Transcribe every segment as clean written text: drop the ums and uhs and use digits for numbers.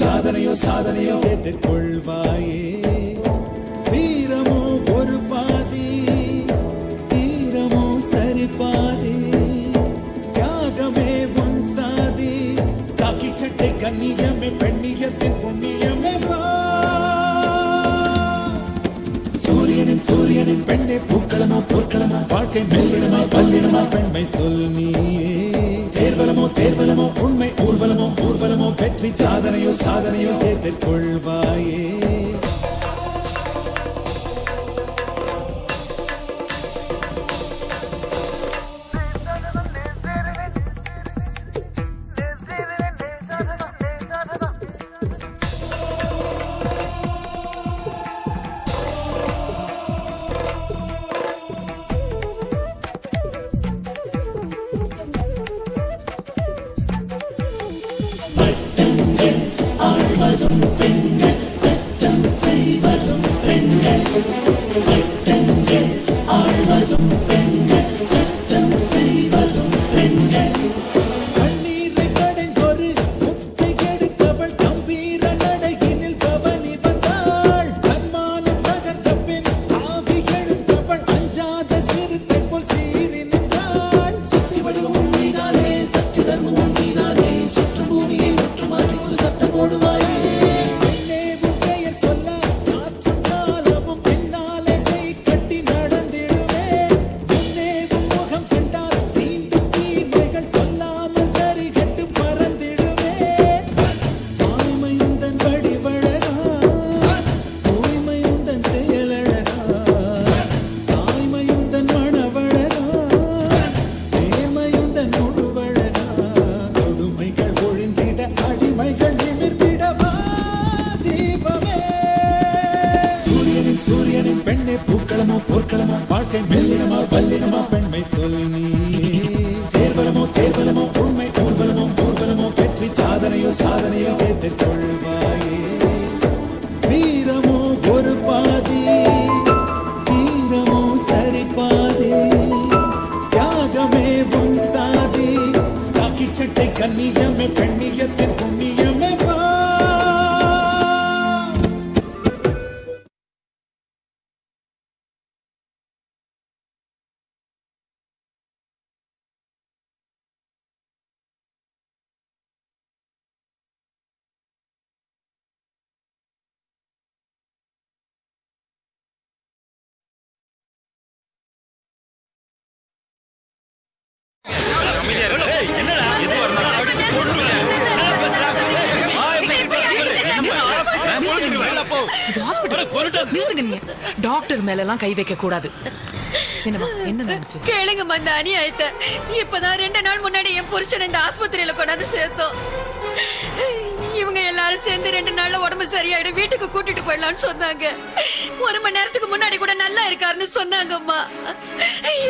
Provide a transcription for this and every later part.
சாதனையோ சாதனையோ கொள்வாயே, வீரமோ ஒரு பாதி, தீரமோ சரி பாதி, தியாகமே உன் சாதி, தாக்கி சட்டை கண்ணியமே பெண்ணியத்தின் புண்ணியமே. சூரியனின் சூரியனின் பெண்ணே பூக்களமா போர்க்களமா, வாழ்க்கை மெல்லிடமா பல்லிடமா பெண்மை சொல் நீயே. தேர்வலமோ தேர்வலமோ உண்மை ஊர்வலமோ ஊர்வலமோ வெற்றி சாதனையோ சாதனையோ ஏற்றுக்கொள்வாயே. டாக்டர் மேல எல்லாம் கை வைக்க கூடாது. கேளுங்கம்மா, இந்த அநியாயத்தை இப்பதான் 2 நாள் முன்னாடி என் புருஷன் இந்த ஆஸ்பத்திரியில கொண்டாந்து சேர்த்தோம். இவங்க எல்லாரும் சேர்ந்து 2 நாள்ல உடம்பு சரியாயிடும், வீட்டுக்கு கூட்டிட்டு போயிடலாம்னு சொன்னாங்க. 1 மணி நேரத்துக்கு முன்னாடி கூட நல்லா இருக்காருன்னு சொன்னாங்கம்மா.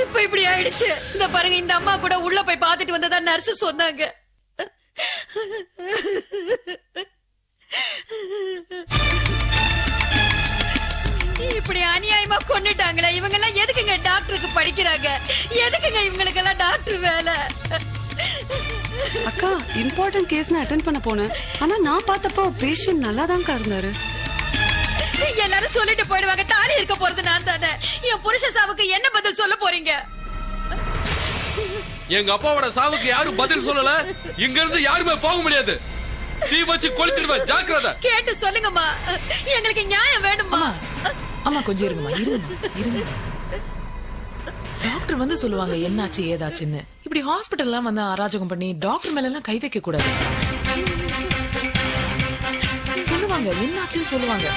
இப்ப இப்படி ஆயிடுச்சு. இந்த பாருங்க, இந்த அம்மா கூட உள்ள போய் பாத்துட்டு வந்ததா நர்ஸ் சொன்னாங்க. இப்படி அநியாயமா கொண்டுட்டாங்களே, இவங்க எல்லாம் எதுக்குங்க டாக்டருக்கு படிக்கிறாங்க? எதுக்குங்க இவங்களுக்கு எல்லாம் டாக்டர் வேலை? அக்கா, இம்பார்ட்டன்ட் கேஸ்னா அட்டெண்ட் பண்ண போனேன். ஆனா நான் பார்த்தப்போ பேஷண்ட் நல்லா தான் இருந்தாரு. எல்லாரும் சொல்லிட்டு போயிடுவாங்க, தாலி இருக்க போறது நான் தானே. என் புருஷ சாவுக்கு என்ன பதில் சொல்ல போறீங்க? எங்க அப்பாவோட சாவுக்கு யாரும் பதில் சொல்லல, இங்க இருந்து யாருமே போக முடியாது. தீ வச்சு கொளுத்திடுவேன், ஜாக்கிரதை. கேட்டு சொல்லுங்கம்மா, எங்களுக்கு நியாயம் வேணும்மா. அம்மா கொஞ்சம் இருங்கம்மா, இருங்க. டாக்டர் வந்து சொல்லுவாங்க என்னாச்சு ஏதாச்சுன்னு. இப்படி ஹாஸ்பிட்டல் எல்லாம் வந்து அராஜகம் பண்ணி டாக்டர் மேல எல்லாம் கை வைக்க கூடாது சொல்லுவாங்க, என்னாச்சுன்னு சொல்லுவாங்க.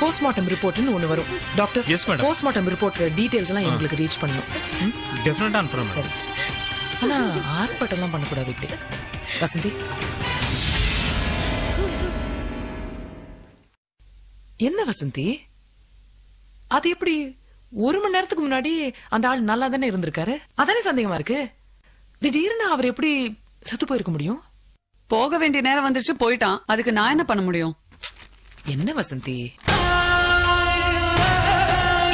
போஸ்ட்மார்ட்டம் ரிப்போர்ட்னு ஒன்னு வரும் doctor. Yes madam. Postmortem report details எல்லாம் உங்களுக்கு ரீச் பண்ணனும். டெஃபினட்டா அனுப்புறேன். சரி. ஆனா ஆர்ப்பாட்டம் எல்லாம் பண்ண கூடாது இப்படி. வசந்தி என்ன வசந்தி, அது எப்படி? ஒரு மணி நேரத்துக்கு முன்னாடி அந்த ஆள் நல்லா தானே இருந்திருக்காரு, அதானே சந்தேகமா இருக்கு. திடீர்னு அவர் எப்படி செத்து போயிருக்க முடியும்? போக வேண்டிய நேரம் வந்துருச்சு, போயிட்டான். அதுக்கு நான் என்ன பண்ண முடியும்? என்ன வசந்தி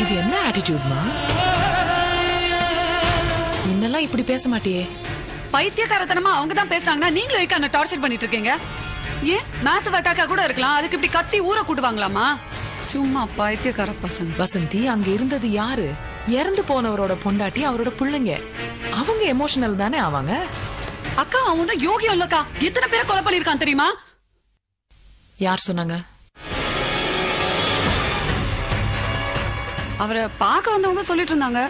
இது, என்ன ஆட்டிடியூட்மா? என்னெல்லாம் இப்படி பேச மாட்டியே. பைத்தியக்காரத்தனமா அவங்க தான் பேசுறாங்கன்னா நீங்களும் ஏக்க அந்த டார்ச்சர் பண்ணிட்டு இருக்கீங்க. ஏன் மாசிவ் அட்டாக்கா கூட இருக்கலாம், அதுக்கு இப்படி கத்தி ஊற கூடுவாங்களாமா? சும்மா பைத்தியக்கார பசங்க. வசந்தி அங்க இருந்தது யாரு? இறந்து போனவரோட பொண்டாட்டி, அவரோட பிள்ளைங்க. அவங்க எமோஷனல் தானே ஆவாங்க. அக்கா அவனும் யோகியம் இல்லக்கா, எத்தனை பேரை கொலை பண்ணிருக்கான் தெரியுமா? யார் சொன்னாங்க? அவரை பார்க்க வந்தவங்க சொல்லிட்டு இருந்தாங்க.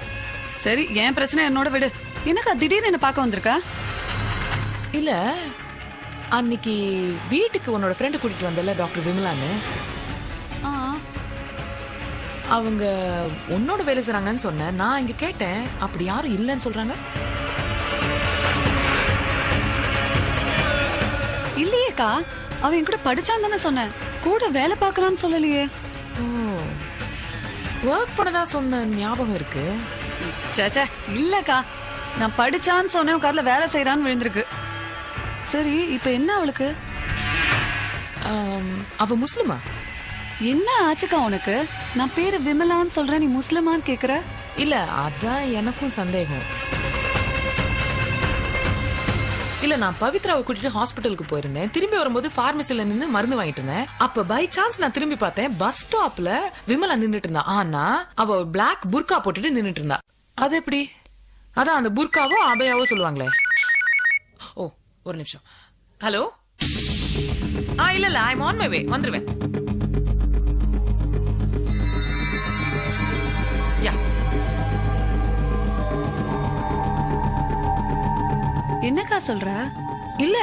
சரி, என் பிரச்சனை என்னோட விடு. என்னக்கா திடீர்னு என்ன பார்க்க வந்திருக்க? இல்ல, அன்னைக்கு வீட்டுக்கு உன்னோட ஃப்ரெண்ட் கூட்டிட்டு வந்தல டாக்டர் விமலான்னு, அவங்க உன்னோட வேலை செய்றாங்கன்னு சொன்ன. நான் இங்க கேட்டேன், அப்படி யாரும் இல்லைன்னு சொல்றாங்க. இல்லையேக்கா, அவன் என் கூட படிச்சான் தானே சொன்ன, கூட வேலை பார்க்கறான்னு சொல்லலையே. ஒர்க் பண்ணதா சொன்ன ஞாபகம் இருக்கு. சேச்சே இல்லக்கா, நான் படிச்சான்னு சொன்னேன், உட்கார்ல வேலை செய்யறான்னு விழுந்திருக்கு. சரி இப்ப என்ன அவளுக்கு? அவ முஸ்லிமா? என்ன ஆச்சுக்கா உனக்கு? நான் பேரு விமலான்னு சொல்றேன், நீ முஸ்லிமான்னு கேக்குற? இல்ல அதான் எனக்கும் சந்தேகம். இல்ல நான் பவித்ராவை கூட்டிட்டு ஹாஸ்பிட்டலுக்கு போயிருந்தேன். திரும்பி வரும்போது பார்மசில நின்னு மருந்து வாங்கிட்டு இருந்தேன். அப்ப பை சான்ஸ் நான் திரும்பி பார்த்தேன், பஸ் ஸ்டாப்ல விமலா நின்னுட்டு இருந்தா. ஆனா அவ பிளாக் புர்கா போட்டுட்டு நின்னுட்டு இருந்தா. அது எப்படி? அதான் அந்த புர்காவோ அபயாவோ சொல்லுவாங்களே. ஓ ஒரு நிமிஷம். ஹலோ. இல்ல இல்ல, ஐம் ஆன் மை வே, வந்துருவேன். என்னக்கா சொல்ற? இல்ல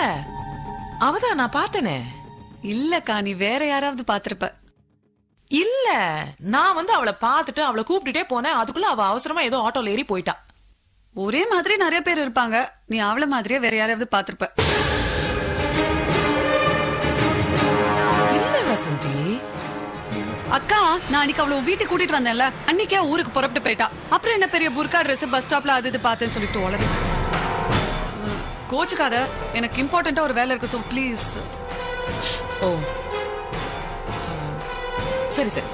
அவதான் நான் பார்த்தனே. இல்லக்கா நீ வேற யாராவது பாத்திருப்ப. இல்ல நான் வந்து அவளை பாத்துட்டு அவளை கூப்பிட்டுட்டே போனேன். அதுக்குள்ள அவ அவசரமா ஏதோ ஆட்டோல ஏறி போயிட்டா. ஒரே மாதிரி நிறைய பேர் இருப்பாங்க, நீ அவளை மாதிரியே வேற யாராவது பாத்திருப்ப. இல்ல வசந்தி அக்கா, நான் அன்னைக்கு அவளை வீட்டுக்கு கூட்டிட்டு வந்தேன்ல, அன்னைக்கே ஊருக்கு புறப்பட்டு போயிட்டா. அப்புறம் என்ன பெரிய புர்கா ட்ரெஸ் பஸ் ஸ்டாப்ல அது இது பார்த்தேன்னு சொல்லிட்டு உளறி. கோச்சுக்காத, எனக்கு இம்பார்ட்டன்ட்டா ஒரு வேலை இருக்கு, சோ ப்ளீஸ். ஓ சரி சரி.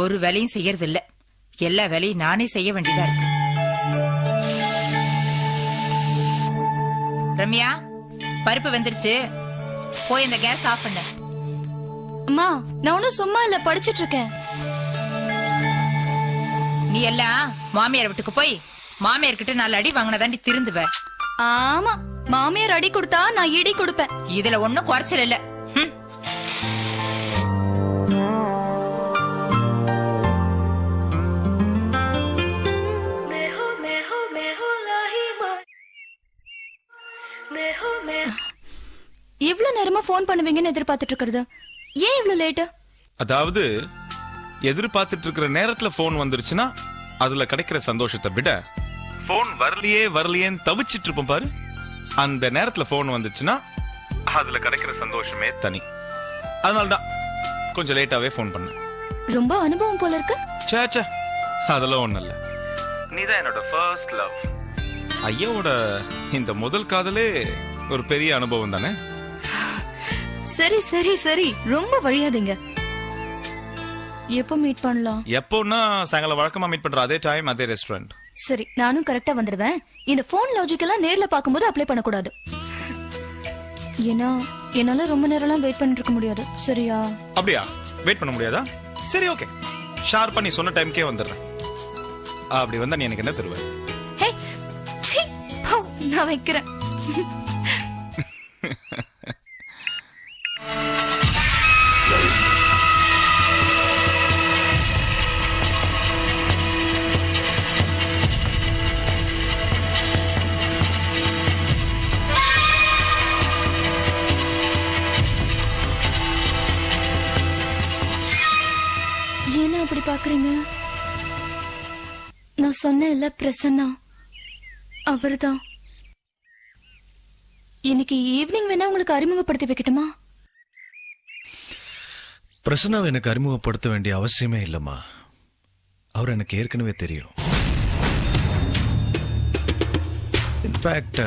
ஒரு வேலையும் செய்யறதில்ல, எல்லா வேலையும் நானே செய்ய வேண்டியதா இருக்கு. ரம்யா, பருப்பு வெந்துருச்சு, போய் இந்த கேஸ் ஆஃப் பண்ணு. அம்மா நான் ஒன்னும் சும்மா இல்ல, படிச்சிட்டு இருக்கேன். நீ எல்லாம் மாமியார் வீட்டுக்கு போய் மாமியார்கிட்ட 4 அடி வாங்கினதாண்டி திருந்துவ. ஆமா, மாமியார் அடி கொடுத்தா நான் இடி கொடுப்பேன். இதுல ஒன்னும் குறைச்சல் இல்ல. இவ்வளவு நேரமா போன் பண்ணுவீங்கன்னு எதிர்பார்த்துட்டு இருக்கிறது ஏன் இவ்வளவு லேட்? அதாவது எதிர்பார்த்துட்டு இருக்கிற நேரத்துல போன் வந்துருச்சுன்னா அதுல கிடைக்கிற சந்தோஷத்தை விட போன் வரலையே வரலையேன்னு தவிச்சிட்டு இருப்போம் பாரு. அந்த நேரத்துல போன் வந்துச்சுன்னா அதுல கிடைக்கிற சந்தோஷமே தனி. அதனால்தான் கொஞ்சம் லேட்டாவே ஃபோன் பண்ணேன். ரொம்ப அனுபவம் போல இருக்கு. சேச்சே அதெல்லாம் ஒண்ணும் இல்ல. நீதான் என்னோட ஃபர்ஸ்ட் லவ். ஐயாவோட இந்த முதல் காதலே ஒரு பெரிய அனுபவம் தானே. சரி சரி சரி ரொம்ப வழியாதீங்க. எப்போ மீட் பண்ணலாம்? எப்போனா சாயங்காலம் வழக்கமா மீட் பண்ற அதே டைம் அதே ரெஸ்டாரண்ட். சரி நானும் கரெக்டா வந்துடுவேன். இந்த ஃபோன் லாஜிக்கெல்லாம் நேர்ல பாக்கும்போது அப்ளை பண்ணக்கூடாது. ஏன்னா என்னால ரொம்ப நேரம்லாம் வெயிட் பண்ணிட்டு இருக்க முடியாது. சரியா? அப்படியா வெயிட் பண்ண முடியாதா? சரி ஓகே ஷார்ப்பா நீ சொன்ன டைம்க்கே வந்துடுறேன். அப்படி வந்தா நீ எனக்கு என்ன தருவ? ஹே சீ போ நான் வைக்கிறேன். என்ன அப்படி பாக்குறீங்க? நான் சொன்ன பிரசன்னா அவர்தான். இன்னைக்கு ஈவினிங் வேணா உங்களுக்கு அறிமுகப்படுத்தி வைக்கட்டுமா? பிரசன்னாவை எனக்கு அறிமுகப்படுத்த வேண்டிய அவசியமே இல்லம்மா. அவர் எனக்கு ஏற்கனவே தெரியும். இன்ஃபேக்ட்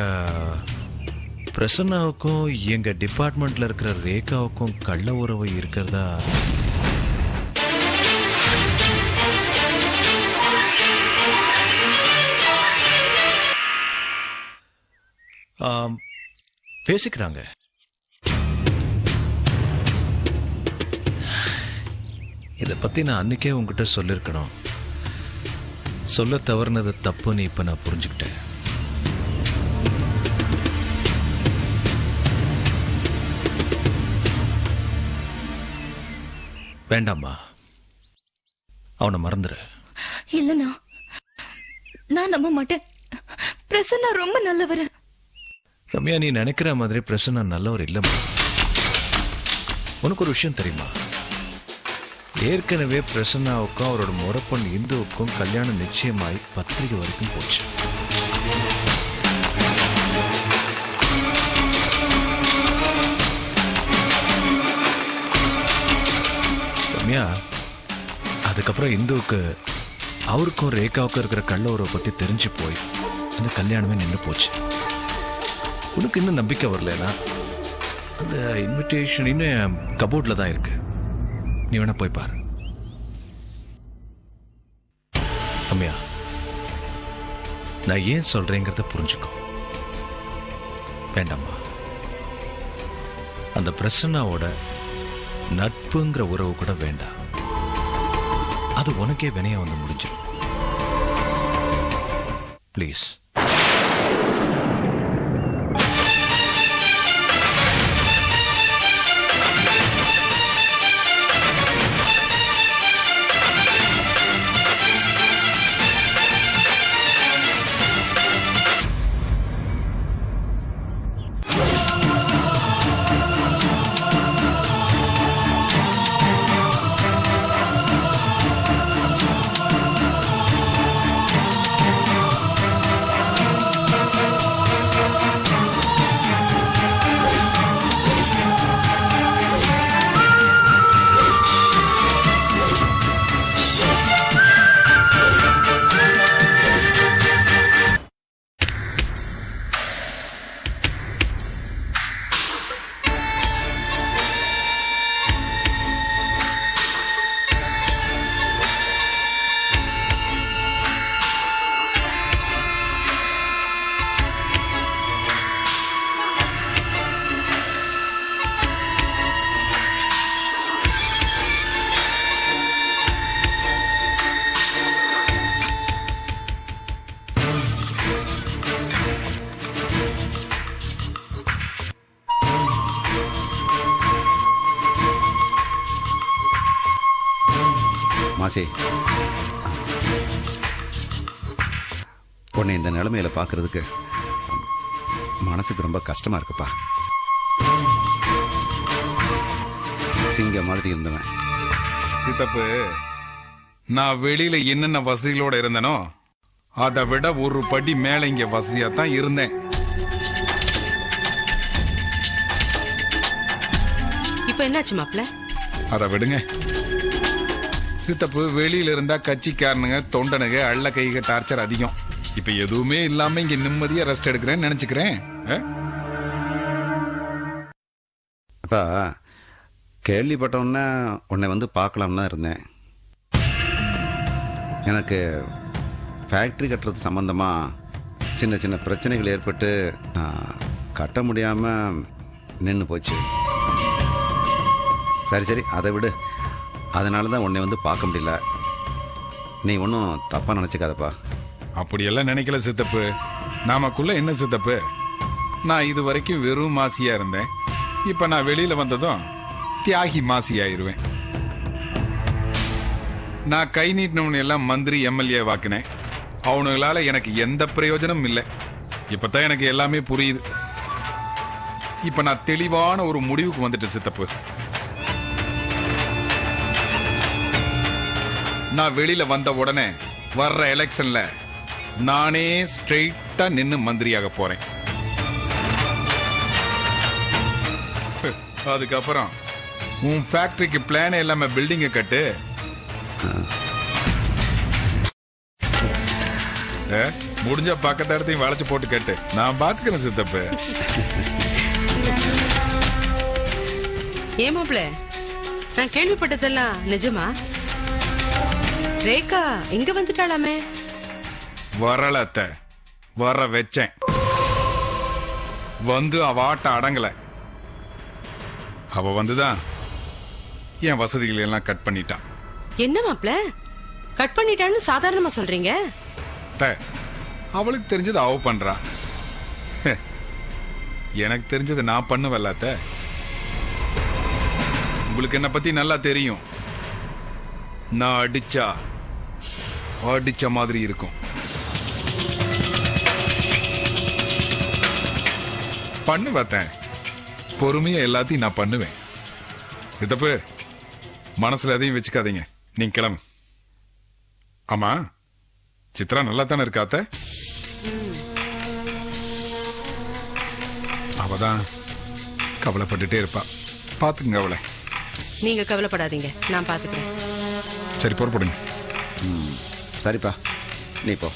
பிரசன்னாவுக்கும் எங்க டிபார்ட்மெண்ட்ல இருக்கிற ரேகாவுக்கும் கள்ள உறவு இருக்கிறதா பேசிக்கிறாங்க. இதை பத்தி நான் அன்னைக்கே உங்ககிட்ட சொல்லிருக்கணும். சொல்ல தவறுனது தப்புன்னு இப்ப நான் புரிஞ்சுக்கிட்டேன். வேண்டாமா அவனை மறந்துரு. இல்லண்ணா நான் நம்ப மாட்டேன். பிரசன்னா ரொம்ப நல்லவர். ரம்யா நீ நினைக்கிற மாதிரி பிரசன்னா நல்லவர் இல்லம்மா. உனக்கு ஒரு விஷயம் தெரியுமா? ஏற்கனவே பிரசன்னாவுக்கும் அவரோட முறப்பன் இந்துவுக்கும் கல்யாணம் நிச்சயமாய் பத்திரிகை வரைக்கும் போச்சு. ரம்யா அதுக்கப்புறம் இந்துவுக்கு அவருக்கும் ரேகாவுக்கும் இருக்கிற கள்ள உறவை பத்தி தெரிஞ்சு போய் அந்த கல்யாணமே நின்று போச்சு. உனக்கு இன்னும் நம்பிக்கை வரலனா அந்த இன்விடேஷன் இன்னும் கபோர்ட்ல தான் இருக்கு. நீ வேணா போய் பாரு. அம்மையா நான் ஏன் சொல்றேங்கிறத புரிஞ்சுக்கோ. வேண்டாமா அந்த பிரசன்னாவோட நட்புங்கிற உறவு கூட வேண்டாம். அது உனக்கே வினையா வந்து முடிஞ்சிடும். பிளீஸ் உன்னை இந்த நிலைமையில பாக்குறதுக்கு மனசுக்கு ரொம்ப கஷ்டமா இருக்குப்பா. சிங்க மாதிரி இருந்தவன் சித்தப்பு நான் வெளியில என்னென்ன வசதிகளோட இருந்தனோ அதை விட ஒரு படி மேல இங்க வசதியா தான் இருந்தேன். அப்ப என்னாச்சு மாப்ள? அத விடுங்க சித்தப்பு, வெளியில இருந்தா கட்சிக்காரனுங்க தொண்டனுங்க அள்ள கைக டார்ச்சர் அதிகம். இப்ப எதுவுமே இல்லாம இங்க நிம்மதியா ரெஸ்ட் எடுக்கிறேன்னு நினைச்சுக்கிறேன். அப்பா கேள்விப்பட்டோன்னா உன்னை வந்து பார்க்கலாம்னு தான் இருந்தேன். எனக்கு ஃபேக்ட்ரி கட்டுறது சம்மந்தமாக சின்ன சின்ன பிரச்சனைகள் ஏற்பட்டு கட்ட முடியாமல் நின்று போச்சு. சரி சரி அதை விடு, அதனால தான் உன்னை வந்து பார்க்க முடியல. நீ ஒன்றும் தப்பாக நினச்சிக்காதப்பா. அப்படியெல்லாம் நினைக்கல சித்தப்பு. நாமக்குள்ளே என்ன சித்தப்பு, நான் இது வரைக்கும் வெறும் மாசியாக இருந்தேன். இப்போ நான் வெளியில் வந்ததும் தியாகி மாசி ஆயிடுவேன். நான் கை நீட்டினவனு எல்லாம் மந்திரி எம்எல்ஏ வாக்குனேன். அவனுங்களால எனக்கு எந்த பிரயோஜனமும் இல்லை. இப்பதான் எனக்கு எல்லாமே புரியுது. இப்ப நான் தெளிவான ஒரு முடிவுக்கு வந்துட்டேன் சித்தப்பு. நான் வெளியில வந்த உடனே வர்ற எலெக்ஷன்ல நானே ஸ்ட்ரெயிட்டா நின்று மந்திரியாக போறேன். அதுக்கப்புறம் உன் ஃபேக்டரிக்கு பிளான் எல்லாமே பில்டிங்கை கட்டு. முடிஞ்ச பக்கத்து இடத்தையும் வளைச்சு போட்டு கட்டு, நான் பாத்துக்கிறேன் சித்தப்பு. ஏமாப்ள, நான் கேள்விப்பட்டதெல்லாம் நிஜமா? ரேகா இங்க வந்துட்டாளாமே? வரலத்த, வர வச்சேன். வந்து அவ ஆட்ட அடங்கல. அவ வந்துதான் என் வசதிகளை எல்லாம் கட் பண்ணிட்டான். என்ன மாப்ள, கட் பண்ணிட்டான்னு சாதாரணமா சொல்றீங்க? அவளுக்கு தெரிஞ்சது அவ பண்றா, எனக்கு தெரிஞ்சது நான் பண்ணுவல்ல. உங்களுக்கு என்ன பத்தி நல்லா தெரியும். நான் அடிச்ச மாதிரி இருக்கும். பண்ணுவேன் பொறுமையா எல்லாத்தையும் நான் பண்ணுவேன். சித்தப்பு மனசுல எதையும் வச்சுக்காதீங்க, நீங்க கிளம்பு. ஆமா சித்ரா நல்லா தானே இருக்காத்த? அவதான் கவலைப்பட்டுட்டே இருப்பா, பாத்துக்குங்க அவளை. நீங்க கவலைப்படாதீங்க, நான் பாத்துக்கிறேன். சரி பொறுப்படுங்க. சரிப்பா நீ போ.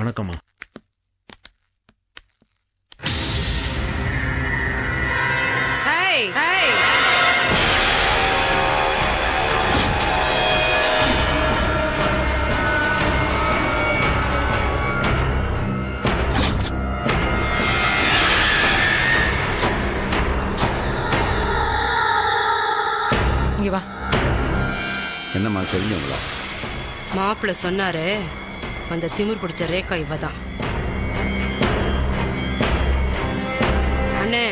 வணக்கம்மா. இங்க வா. என்னம்மா தெரிஞ்சவங்களா? மாப்பிள்ள சொன்னாரு அந்த திமிர் பிடிச்ச ரேகா இவதான். அண்ணே